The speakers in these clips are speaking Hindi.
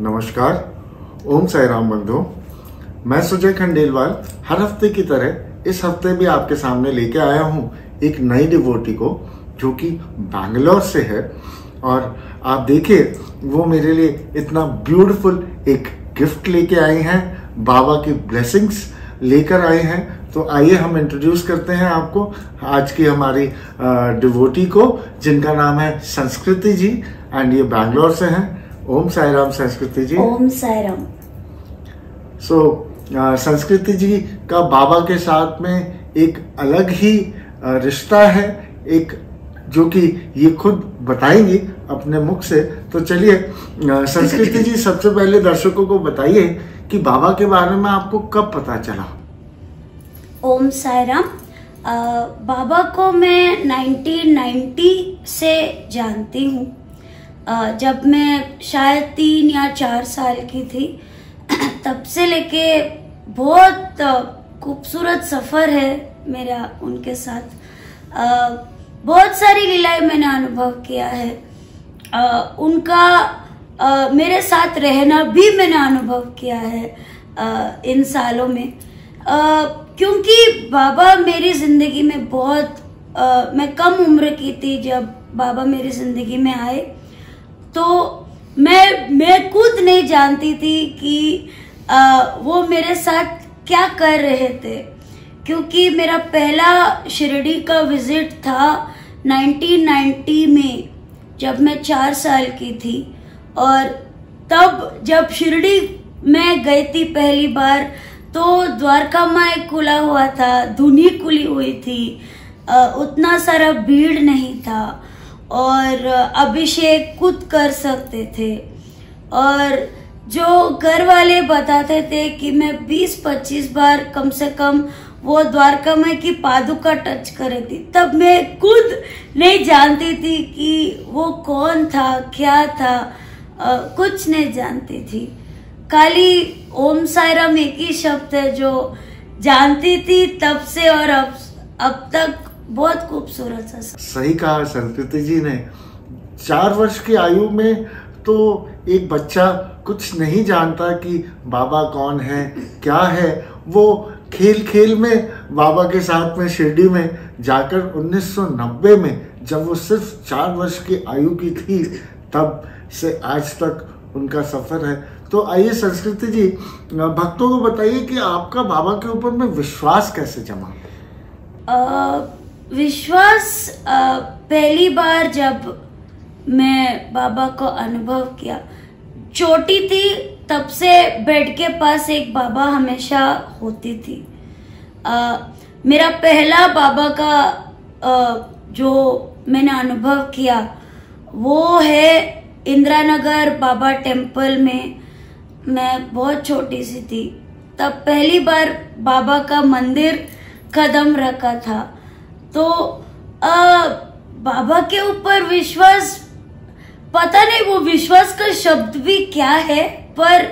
नमस्कार, ओम साई राम बंधु। मैं सुजय खंडेलवाल हर हफ्ते की तरह इस हफ्ते भी आपके सामने लेके आया हूँ एक नई डिवोटी को जो कि बैंगलोर से है। और आप देखिए वो मेरे लिए इतना ब्यूटीफुल एक गिफ्ट लेके आई हैं, बाबा की ब्लेसिंग्स लेकर आए हैं। तो आइए हम इंट्रोड्यूस करते हैं आपको आज की हमारी डिवोटी को, जिनका नाम है संस्कृति जी एंड ये बैंगलोर से हैं। ओम साई राम संस्कृति जी। ओम साई राम। सो संस्कृति जी का बाबा के साथ में एक अलग ही रिश्ता है, एक जो कि ये खुद बताएंगी अपने मुख से। तो चलिए संस्कृति जी, सबसे पहले दर्शकों को बताइए कि बाबा के बारे में आपको कब पता चला। ओम साई राम। बाबा को मैं 1990 से जानती हूँ। जब मैं शायद 3 या 4 साल की थी तब से लेके बहुत खूबसूरत सफ़र है मेरा उनके साथ। बहुत सारी लीलाएं मैंने अनुभव किया है। उनका मेरे साथ रहना भी मैंने अनुभव किया है इन सालों में। क्योंकि बाबा मेरी ज़िंदगी में बहुत मैं कम उम्र की थी जब बाबा मेरी ज़िंदगी में आए, तो मैं खुद नहीं जानती थी कि वो मेरे साथ क्या कर रहे थे। क्योंकि मेरा पहला शिरडी का विजिट था 1990 में, जब मैं 4 साल की थी। और तब जब शिरडी में गई थी पहली बार, तो द्वारकामाई खुला हुआ था, धुनी खुली हुई थी, उतना सारा भीड़ नहीं था और अभिषेक खुद कर सकते थे। और जो घर वाले बताते थे कि मैं 20-25 बार कम से कम वो द्वारकामय की पादुका टच कर रही थी, तब मैं खुद नहीं जानती थी कि वो कौन था, क्या था, कुछ नहीं जानती थी। खाली ओम साई राम एक ही शब्द है जो जानती थी तब से, और अब तक बहुत खूबसूरत है। सही कहा संस्कृति जी ने। 4 वर्ष की आयु में तो एक बच्चा कुछ नहीं जानता कि बाबा कौन है, क्या है। वो खेल खेल में बाबा के साथ में शिरडी में जाकर 1990 में, जब वो सिर्फ 4 वर्ष की आयु की थी, तब से आज तक उनका सफ़र है। तो आइए संस्कृति जी, भक्तों को बताइए कि आपका बाबा के ऊपर में विश्वास कैसे जमा। विश्वास पहली बार जब मैं बाबा को अनुभव किया, छोटी थी तब से बेड के पास एक बाबा हमेशा होती थी। मेरा पहला बाबा का जो मैंने अनुभव किया वो है इंदिरा नगर बाबा टेम्पल में। मैं बहुत छोटी सी थी तब पहली बार बाबा का मंदिर कदम रखा था। तो बाबा के ऊपर विश्वास, पता नहीं वो विश्वास का शब्द भी क्या है, पर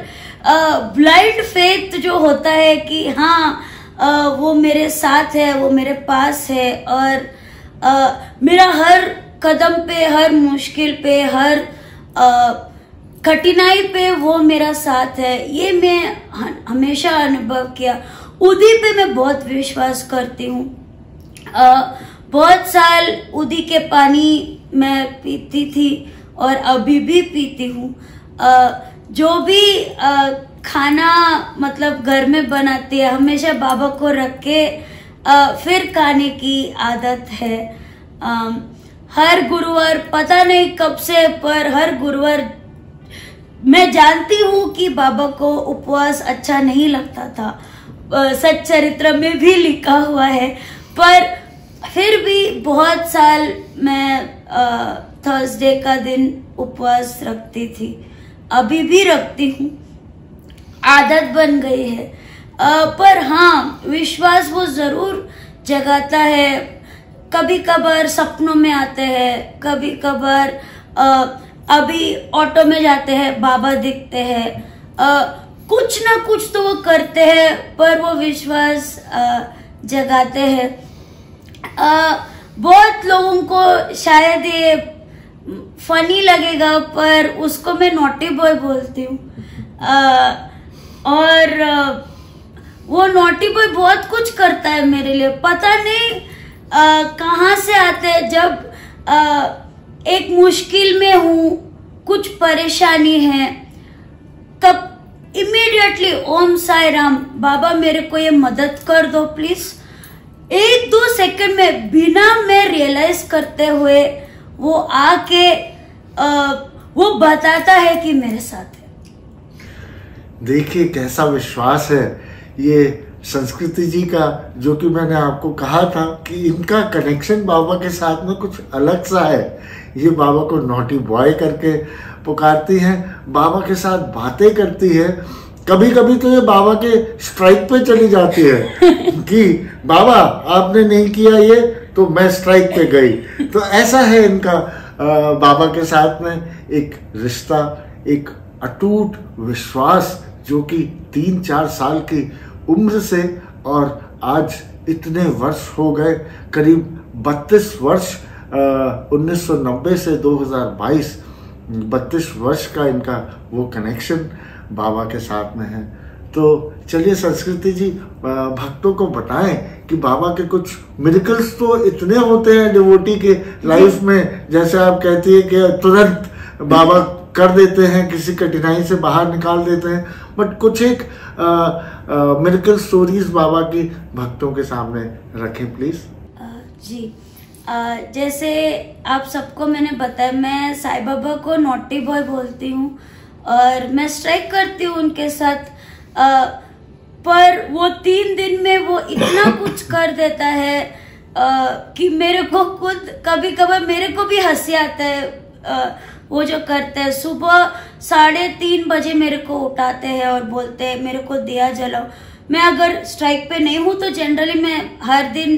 ब्लाइंड फेथ जो होता है कि हाँ वो मेरे साथ है, वो मेरे पास है, और मेरा हर कदम पे, हर मुश्किल पे, हर कठिनाई पे वो मेरा साथ है, ये मैं हमेशा अनुभव किया। उदी पे मैं बहुत विश्वास करती हूँ। बहुत साल उदी के पानी मैं पीती थी और अभी भी पीती हूँ। जो भी खाना मतलब घर में बनाती है, हमेशा बाबा को रख के फिर खाने की आदत है। हर गुरुवार, पता नहीं कब से, पर हर गुरुवार मैं जानती हूँ कि बाबा को उपवास अच्छा नहीं लगता था, सच्चरित्र में भी लिखा हुआ है, पर फिर भी बहुत साल मैं थर्सडे का दिन उपवास रखती थी, अभी भी रखती हूँ, आदत बन गई है। पर हाँ, विश्वास वो ज़रूर जगाता है। कभी कभार सपनों में आते हैं, कभी कभार अभी ऑटो में जाते हैं बाबा दिखते हैं, कुछ ना कुछ तो वो करते हैं, पर वो विश्वास जगाते हैं। बहुत लोगों को शायद ये फनी लगेगा, पर उसको मैं नॉटी बॉय बोलती हूँ। और वो नॉटी बॉय बहुत कुछ करता है मेरे लिए, पता नहीं कहाँ से आते हैं। जब एक मुश्किल में हूँ, कुछ परेशानी है, तब इमीडिएटली ओम साई राम बाबा मेरे को ये मदद कर दो प्लीज। एक दो सेकंड में बिना मैं रियलाइज करते हुए वो आके वो बताता है कि मेरे साथ है। देखिए कैसा विश्वास है ये संस्कृति जी का, जो कि मैंने आपको कहा था कि इनका कनेक्शन बाबा के साथ में कुछ अलग सा है। ये बाबा को नॉटी बॉय करके पुकारती हैं, बाबा के साथ बातें करती है, कभी कभी तो ये बाबा के स्ट्राइक पे चली जाती है कि बाबा आपने नहीं किया ये तो मैं स्ट्राइक पे गई। तो ऐसा है इनका बाबा के साथ में एक रिश्ता, एक अटूट विश्वास, जो कि 3-4 साल की उम्र से और आज इतने वर्ष हो गए, करीब 32 वर्ष 1990 से 2022 32 वर्ष का इनका वो कनेक्शन बाबा के साथ में है। तो चलिए संस्कृति जी भक्तों को बताएं कि बाबा के कुछ मिरेकल्स तो इतने होते हैं डिवोटी के लाइफ में, जैसे आप कहती है कि तुरंत बाबा कर देते हैं, किसी कठिनाई से बाहर निकाल देते हैं, बट कुछ एक मिरेकल स्टोरीज बाबा की भक्तों के सामने रखें प्लीज। जी जैसे आप सबको मैंने बताया, मैं साई बाबा को नॉटी बॉय बोलती हूँ और मैं स्ट्राइक करती हूँ उनके साथ, पर वो 3 दिन में वो इतना कुछ कर देता है कि मेरे को खुद कभी कभी मेरे को भी हंसी आता है। वो जो करते हैं, सुबह 3:30 बजे मेरे को उठाते हैं और बोलते हैं मेरे को दिया जलाओ। मैं अगर स्ट्राइक पे नहीं हूँ तो जनरली मैं हर दिन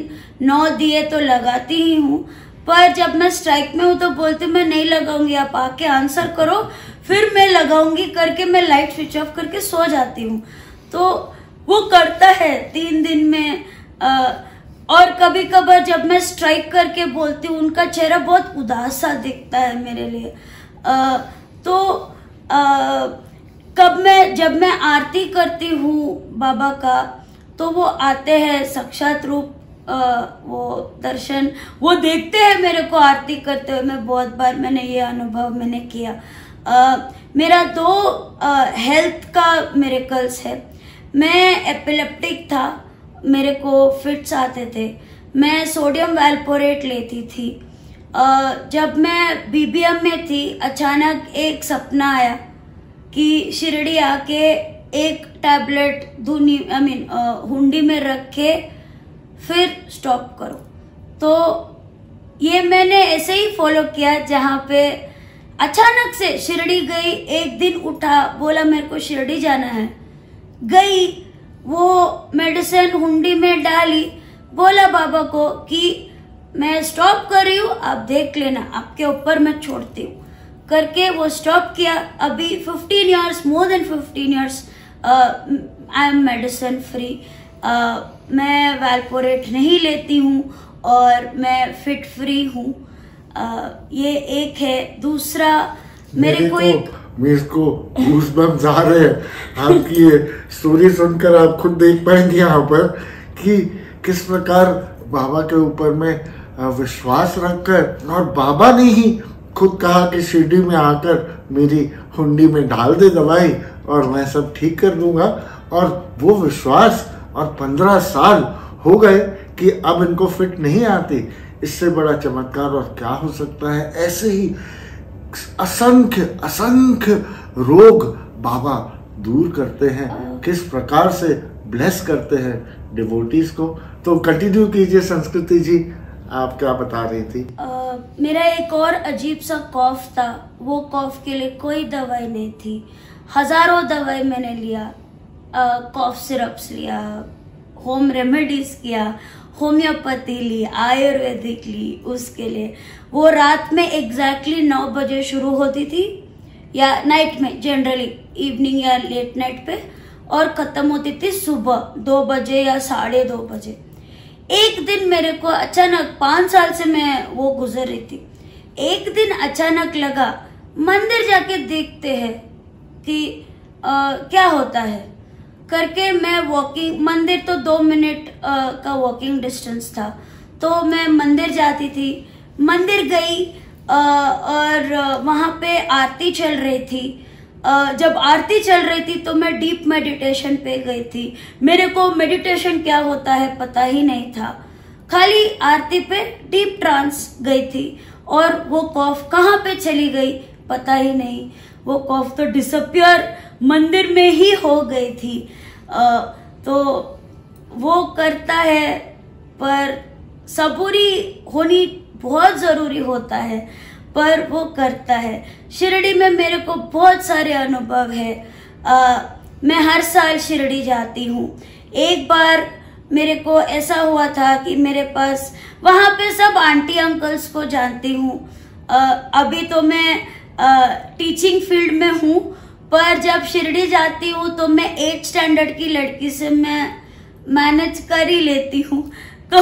9 दिए तो लगाती ही हूँ, पर जब मैं स्ट्राइक में हूँ तो बोलती हूँ मैं नहीं लगाऊंगी, आप आके आंसर करो फिर मैं लगाऊंगी करके मैं लाइट स्विच ऑफ करके सो जाती हूँ। तो वो करता है 3 दिन में। और कभी कभार जब मैं स्ट्राइक करके बोलती हूँ, उनका चेहरा बहुत उदास सा दिखता है मेरे लिए। जब मैं आरती करती हूँ बाबा का, तो वो आते हैं साक्षात रूप, वो दर्शन वो देखते हैं मेरे को आरती करते हुए। मैं बहुत बार मैंने ये अनुभव मैंने किया। मेरा 2 हेल्थ का मिरेकल्स है। मैं एपिलेप्टिक था, मेरे को फिट्स आते थे, मैं सोडियम वेल्पोरेट लेती थी। जब मैं बीबीएम में थी, अचानक एक सपना आया कि शिरडी आके एक टैबलेट हुंडी में रख के फिर स्टॉप करो। तो ये मैंने ऐसे ही फॉलो किया, जहाँ पे अचानक से शिरडी गई, एक दिन उठा बोला मेरे को शिरडी जाना है, गई, वो मेडिसिन हुंडी में डाली, बोला बाबा को कि मैं स्टॉप कर रही हूँ आप देख लेना, आपके ऊपर मैं छोड़ती हूँ करके वो स्टॉप किया। अभी 15 years, more than 15 years I am medicine free. मैं वेल्पोरेट नहीं लेती हूँ और मैं फिट फ्री हूँ। ये एक है। दूसरा मेरे को गूज़बम्स आ रहे हैं आपकी ये स्टोरी सुनकर। आप खुद देख पाएंगे यहाँ पर कि किस प्रकार बाबा के ऊपर में विश्वास रखकर, और बाबा ने ही खुद कहा कि शिरडी में आकर मेरी हुंडी में डाल दे दवाई और मैं सब ठीक कर दूंगा, और वो विश्वास। और 15 साल हो गए कि अब इनको फिट नहीं आती। इससे बड़ा चमत्कार और क्या हो सकता है। ऐसे ही असंख्य रोग बाबा दूर करते हैं, किस प्रकार से ब्लेस करते हैं डिवोटीज को। तो कंटिन्यू कीजिए संस्कृति जी, आप क्या बता रही थी। मेरा एक और अजीब सा कॉफ था, वो कॉफ के लिए कोई दवाई नहीं थी। हजारों दवाई मैंने लिया, कॉफ सिरप्स लिया, होम रेमेडीज किया, होम्योपैथी ली, आयुर्वेदिक ली। उसके लिए वो रात में एग्जैक्टली 9 बजे शुरू होती थी, या नाइट में जनरली इवनिंग या लेट नाइट पे, और ख़त्म होती थी सुबह 2 बजे या 2:30 बजे। एक दिन मेरे को अचानक, 5 साल से मैं वो गुजर रही थी, एक दिन अचानक लगा मंदिर जाके देखते हैं कि क्या होता है करके मैं वॉकिंग, मंदिर तो 2 मिनट का वॉकिंग डिस्टेंस था, तो मैं मंदिर जाती थी। मंदिर गई और वहाँ पे आरती चल रही थी। जब आरती चल रही थी तो मैं डीप मेडिटेशन पे गई थी। मेरे को मेडिटेशन क्या होता है पता ही नहीं था, खाली आरती पे डीप ट्रांस गई थी। और वो कॉफ कहाँ पे चली गई पता ही नहीं, वो कॉफ तो डिसअपियर मंदिर में ही हो गई थी। तो वो करता है, पर सबूरी होनी बहुत ज़रूरी होता है, पर वो करता है। शिरडी में मेरे को बहुत सारे अनुभव है। मैं हर साल शिरडी जाती हूँ। एक बार मेरे को ऐसा हुआ था कि मेरे पास, वहाँ पे सब आंटी अंकल्स को जानती हूँ। अभी तो मैं टीचिंग फील्ड में हूँ, पर जब शिरडी जाती हूँ तो मैं 8 स्टैंडर्ड की लड़की से मैं मैनेज कर ही लेती हूँ। तो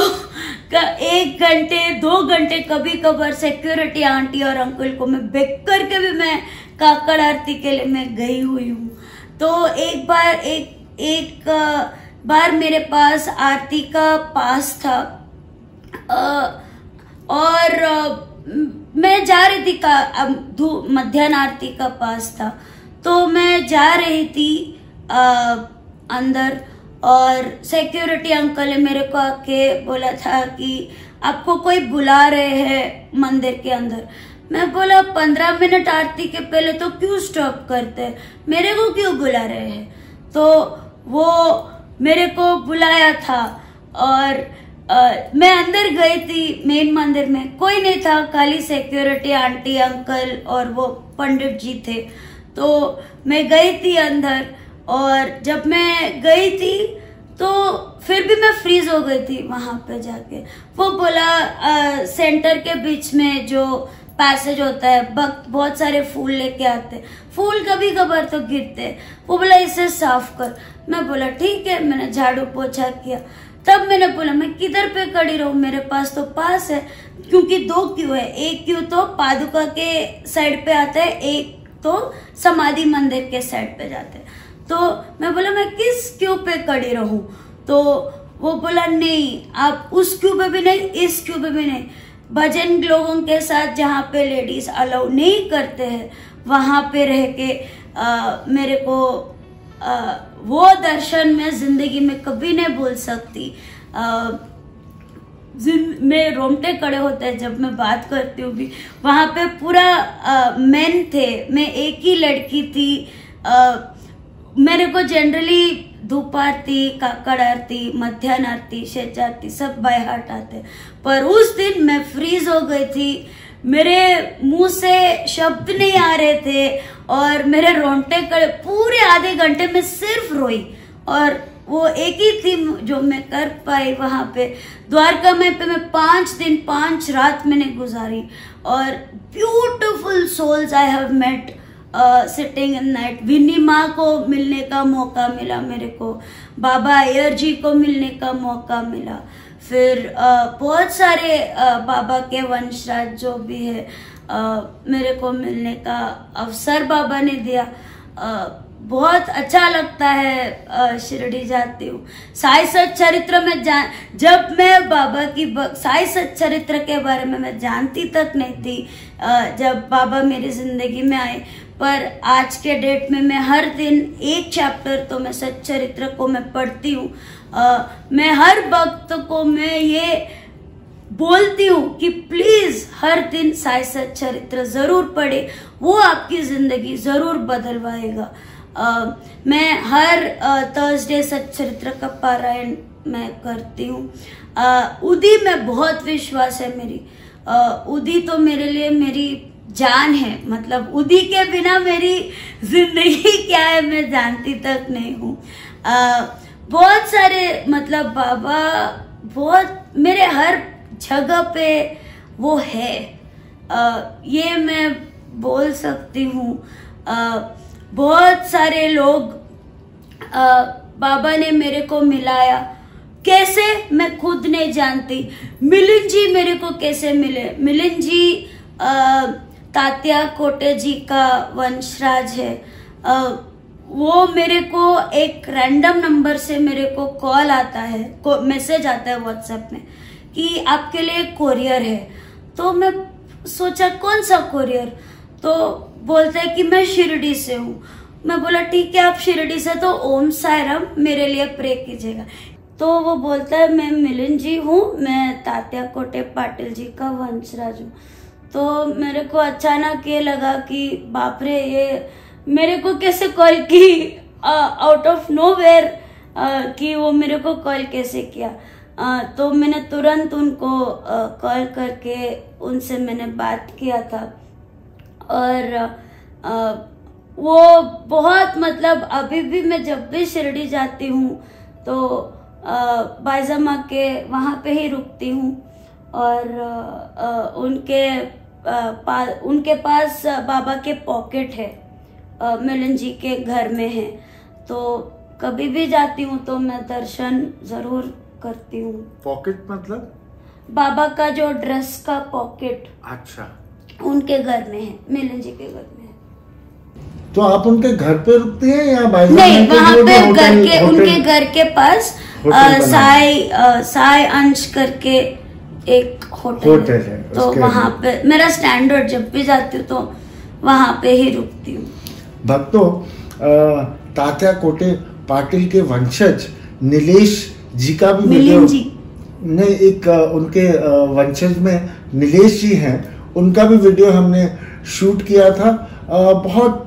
1 घंटे 2 घंटे कभी कभार सिक्योरिटी आंटी और अंकल को मैं बेक करके भी मैं काकड़ आरती के लिए मैं गई हुई हूँ। तो एक बार मेरे पास आरती का पास था और मैं जा रही थी, मध्याह्न आरती का पास था, तो मैं जा रही थी अंदर। और सिक्योरिटी अंकल ने मेरे को आके बोला था कि आपको कोई बुला रहे हैं मंदिर के अंदर। मैं बोला 15 मिनट आरती के पहले तो क्यों स्टॉप करते हैं, मेरे को क्यों बुला रहे हैं। तो वो मेरे को बुलाया था और मैं अंदर गई थी। मेन मंदिर में कोई नहीं था, खाली सिक्योरिटी आंटी अंकल और वो पंडित जी थे। तो मैं गई थी अंदर, और जब मैं गई थी तो फिर भी मैं फ्रीज हो गई थी वहाँ पे जाके। वो बोला सेंटर के बीच में जो पैसेज होता है, भक्त बहुत सारे फूल लेके आते, फूल कभी कभार तो गिरते, वो बोला इसे साफ कर। मैं बोला ठीक है, मैंने झाड़ू पोछा किया। तब मैंने बोला मैं किधर पे खड़ी रहूँ, मेरे पास तो पास है, क्योंकि 2 क्यू है, 1 क्यू तो पादुका के साइड पे आता है, 1 तो समाधि मंदिर के साइड पे जाते हैं। तो मैं बोला मैं किस क्यू पे खड़ी रहूं। तो वो बोला नहीं, आप उस क्यू पे भी नहीं, इस क्यू पे भी नहीं, भजन लोगों के साथ जहाँ पे लेडीज अलाउ नहीं करते हैं वहाँ पे रह के मेरे को वो दर्शन मैं जिंदगी में कभी नहीं भूल सकती। मैं रोंगटे खड़े होते हैं जब मैं बात करती हूँ भी। वहाँ पे पूरा मेन थे, मैं एक ही लड़की थी। मेरे को जनरली धूप आरती, काकड़ आरती, मध्याह्न आरती, शेष आरती सब बाय हार्ट आते, पर उस दिन मैं फ्रीज हो गई थी। मेरे मुंह से शब्द नहीं आ रहे थे और मेरे रोंगटे खड़े, पूरे आधे घंटे में सिर्फ रोई। और वो एक ही थी जो मैं कर पाई वहाँ पे। द्वारकामय पे मैं 5 दिन 5 रात मैंने गुजारी, और beautiful souls I have met sitting in night. Vini माँ को मिलने का मौका मिला मेरे को, बाबा अय्यर जी को मिलने का मौका मिला, फिर बहुत सारे बाबा के वंशराज जो भी है मेरे को मिलने का अवसर बाबा ने दिया। बहुत अच्छा लगता है, शिरडी जाती हूँ। साईं सच्चरित्र में जब मैं बाबा की साईं सच्चरित्र के बारे में मैं जानती तक नहीं थी जब बाबा मेरी जिंदगी में आए, पर आज के डेट में मैं हर दिन 1 चैप्टर तो मैं सच्चरित्र को मैं पढ़ती हूँ। मैं हर भक्त को मैं ये बोलती हूँ कि प्लीज हर दिन साईं सच्चरित्र जरूर पढ़े, वो आपकी जिंदगी जरूर बदलवाएगा। मैं हर थर्सडे सच्चरित्र का पारायण मैं करती हूँ। उदी में बहुत विश्वास है मेरी। उदी तो मेरे लिए मेरी जान है, मतलब उदी के बिना मेरी जिंदगी क्या है मैं जानती तक नहीं हूँ। बहुत सारे, मतलब बाबा बहुत मेरे हर जगह पे वो है, ये मैं बोल सकती हूँ। बहुत सारे लोग बाबा ने मेरे को मिलाया, कैसे मैं खुद नहीं जानती। मिलन जी मेरे को कैसे मिले, मिलन जी तात्या कोटे जी का वंशराज है। वो मेरे को एक रैंडम नंबर से मेरे को कॉल आता है, मैसेज आता है व्हाट्सएप में कि आपके लिए कोरियर है। तो मैं सोचा कौन सा कोरियर, तो बोलता है कि मैं शिरडी से हूँ। मैं बोला ठीक है आप शिरडी से, तो ओम साईराम मेरे लिए प्रे कीजिएगा। तो वो बोलता है मैं मिलन जी हूँ, मैं तात्या कोटे पाटिल जी का वंशराज हूँ। तो मेरे को अचानक ये लगा कि बाप रे, ये मेरे को कैसे कॉल की आउट ऑफ नोवेयर, कि वो मेरे को कॉल कैसे किया। तो मैंने तुरंत उनको कॉल करके उनसे मैंने बात किया था। और वो बहुत मतलब अभी भी मैं जब भी शिरडी जाती हूँ तो बाईजामा के वहाँ पे ही रुकती हूँ और उनके पास बाबा के पॉकेट है, मिलन जी के घर में है। तो कभी भी जाती हूँ तो मैं दर्शन जरूर करती हूँ। पॉकेट मतलब बाबा का जो ड्रेस का पॉकेट, अच्छा, उनके घर में है, मिलन जी के घर में है। तो आप उनके घर पे रुकती हैं या भाई नहीं? वहाँ पे घर के, उनके घर के पास साई अंश करके एक होटल है, तो वहाँ पे मेरा स्टैंडर्ड जब भी जाती हूँ तो वहाँ पे ही रुकती हूँ। भक्तों, तात्या कोटे पाटिल के वंशज नीलेष जी का भी मिलन जी ने एक, उनके वंशज में नीलेष जी हैं, उनका भी वीडियो हमने शूट किया था। बहुत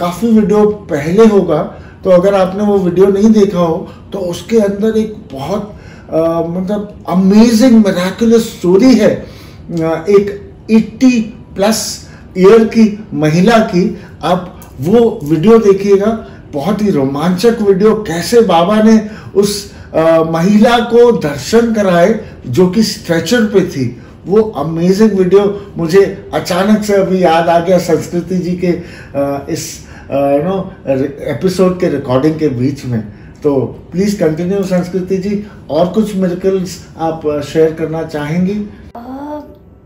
काफ़ी वीडियो पहले होगा, तो अगर आपने वो वीडियो नहीं देखा हो तो उसके अंदर एक बहुत मतलब अमेजिंग मिरेकुलस स्टोरी है। एक 80+ ईयर की महिला की, आप वो वीडियो देखिएगा। बहुत ही रोमांचक वीडियो, कैसे बाबा ने उस महिला को दर्शन कराए जो कि स्ट्रेचर पे थी। वो अमेजिंग वीडियो मुझे अचानक से अभी याद आ गया, संस्कृति जी के इस नो एपिसोड के रिकॉर्डिंग के बीच में। तो प्लीज कंटिन्यू संस्कृति जी, और कुछ मिरेकल्स आप शेयर करना चाहेंगी?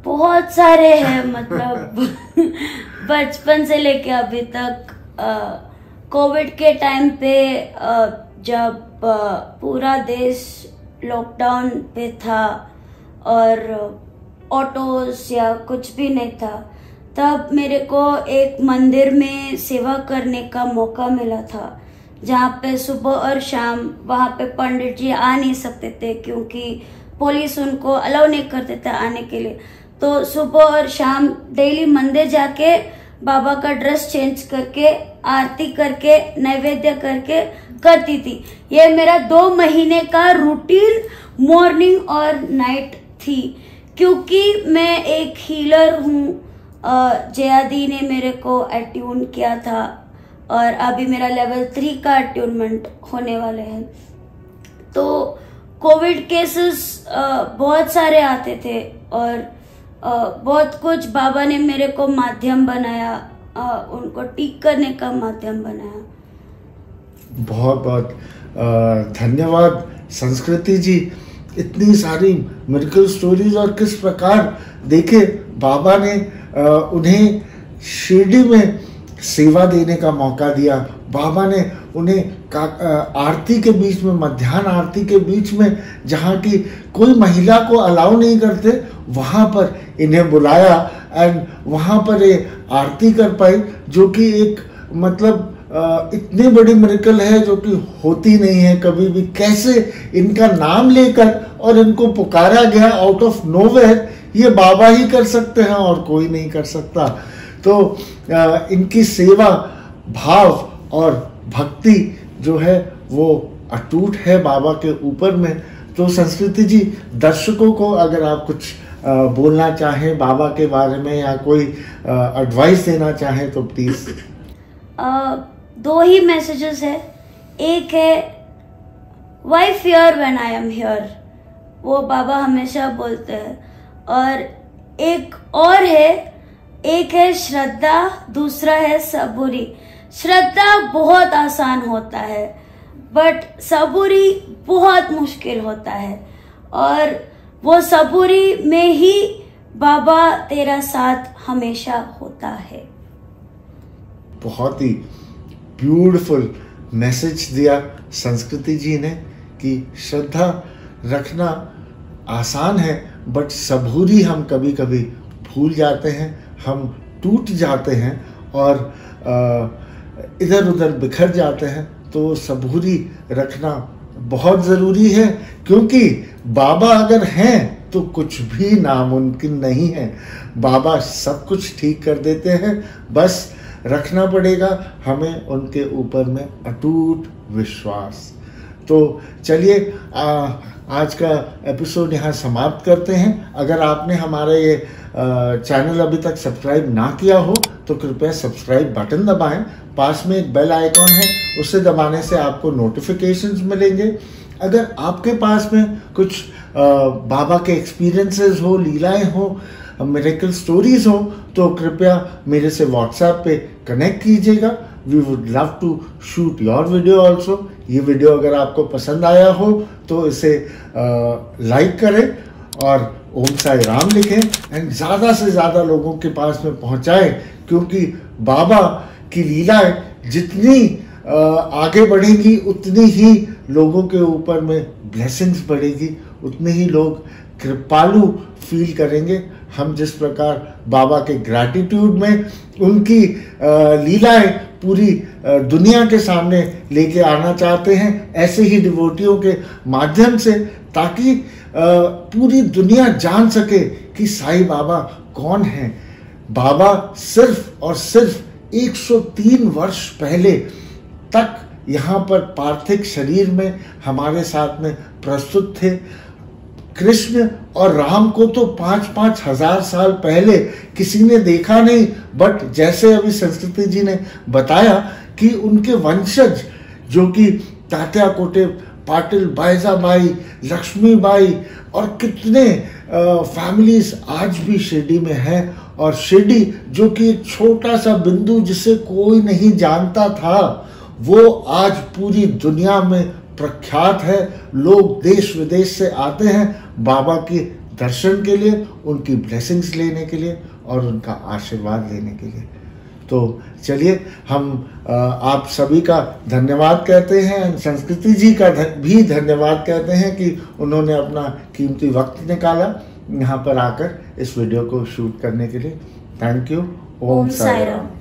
बहुत सारे हैं मतलब बचपन से लेके अभी तक। कोविड के टाइम पे जब पूरा देश लॉकडाउन पे था और ऑटोस या कुछ भी नहीं था, तब मेरे को एक मंदिर में सेवा करने का मौका मिला था, जहाँ पे सुबह और शाम, वहाँ पे पंडित जी आ नहीं सकते थे क्योंकि पुलिस उनको अलाउ नहीं करते थे आने के लिए। तो सुबह और शाम डेली मंदिर जाके बाबा का ड्रेस चेंज करके, आरती करके, नैवेद्य करके करती थी। ये मेरा 2 महीने का रूटीन मॉर्निंग और नाइट थी। क्योंकि मैं एक हीलर हूँ, जयादी ने मेरे को अट्यून किया था और अभी मेरा लेवल 3 का अट्यूनमेंट होने वाले हैं। तो कोविड केसेस बहुत सारे आते थे और बहुत कुछ बाबा ने मेरे को माध्यम बनाया, उनको ठीक करने का माध्यम बनाया। बहुत बहुत धन्यवाद संस्कृति जी, इतनी सारी मिरेकल स्टोरीज और किस प्रकार देखे बाबा ने उन्हें शिरडी में सेवा देने का मौका दिया। बाबा ने उन्हें आरती के बीच में, मध्याह्न आरती के बीच में, जहाँ की कोई महिला को अलाउ नहीं करते, वहाँ पर इन्हें बुलाया एंड वहाँ पर ये आरती कर पाई, जो कि एक मतलब इतनी बड़ी मिरेकल है जो कि होती नहीं है कभी भी। कैसे इनका नाम लेकर और इनको पुकारा गया आउट ऑफ नोवेयर, ये बाबा ही कर सकते हैं और कोई नहीं कर सकता। तो इनकी सेवा भाव और भक्ति जो है वो अटूट है बाबा के ऊपर में। तो संस्कृति जी, दर्शकों को अगर आप कुछ बोलना चाहें बाबा के बारे में या कोई एडवाइस देना चाहें तो प्लीज़। 2 ही मैसेजेस है। एक है why fear when I am here, वो बाबा हमेशा बोलते हैं। और एक और है, एक है श्रद्धा, दूसरा है सबूरी। श्रद्धा बहुत आसान होता है बट सबूरी बहुत मुश्किल होता है, और वो सबूरी में ही बाबा तेरा साथ हमेशा होता है। बहुत ही ब्यूटीफुल मैसेज दिया संस्कृति जी ने कि श्रद्धा रखना आसान है बट सबूरी हम कभी कभी भूल जाते हैं, हम टूट जाते हैं और इधर उधर बिखर जाते हैं। तो सबूरी रखना बहुत ज़रूरी है क्योंकि बाबा अगर हैं तो कुछ भी नामुमकिन नहीं है। बाबा सब कुछ ठीक कर देते हैं, बस रखना पड़ेगा हमें उनके ऊपर में अटूट विश्वास। तो चलिए आज का एपिसोड यहाँ समाप्त करते हैं। अगर आपने हमारा ये चैनल अभी तक सब्सक्राइब ना किया हो तो कृपया सब्सक्राइब बटन दबाएं। पास में एक बेल आइकॉन है, उसे दबाने से आपको नोटिफिकेशंस मिलेंगे। अगर आपके पास में कुछ बाबा के एक्सपीरियंसेस हो, लीलाएं हो, मिरेकल स्टोरीज हो तो कृपया मेरे से व्हाट्सएप पे कनेक्ट कीजिएगा। We would love to shoot your video also. ये वीडियो अगर आपको पसंद आया हो तो इसे लाइक करें और ओम साई राम लिखें एंड ज़्यादा से ज़्यादा लोगों के पास में पहुंचाएं क्योंकि बाबा की लीलाएं जितनी आगे बढ़ेंगी उतनी ही लोगों के ऊपर में ब्लेसिंग्स बढ़ेगी, उतने ही लोग कृपालु फील करेंगे। हम जिस प्रकार बाबा के ग्रैटिट्यूड में उनकी लीलाएं पूरी दुनिया के सामने लेके आना चाहते हैं, ऐसे ही डिवोटियों के माध्यम से, ताकि पूरी दुनिया जान सके कि साईं बाबा कौन हैं। बाबा सिर्फ और सिर्फ 103 वर्ष पहले तक यहाँ पर पार्थिव शरीर में हमारे साथ में प्रस्तुत थे। कृष्ण और राम को तो 5-5 हज़ार साल पहले किसी ने देखा नहीं, बट जैसे अभी संस्कृति जी ने बताया कि उनके वंशज जो कि तात्या कोटे पाटिल, बाई, लक्ष्मीबाई और कितने फैमिलीज आज भी शिरडी में हैं। और शिरडी जो कि एक छोटा सा बिंदु जिसे कोई नहीं जानता था, वो आज पूरी दुनिया में प्रख्यात है। लोग देश विदेश से आते हैं बाबा के दर्शन के लिए, उनकी ब्लेसिंग्स लेने के लिए और उनका आशीर्वाद लेने के लिए। तो चलिए हम आप सभी का धन्यवाद कहते हैं, संस्कृति जी का भी धन्यवाद कहते हैं कि उन्होंने अपना कीमती वक्त निकाला यहाँ पर आकर इस वीडियो को शूट करने के लिए। Thank you. ओम साई राम।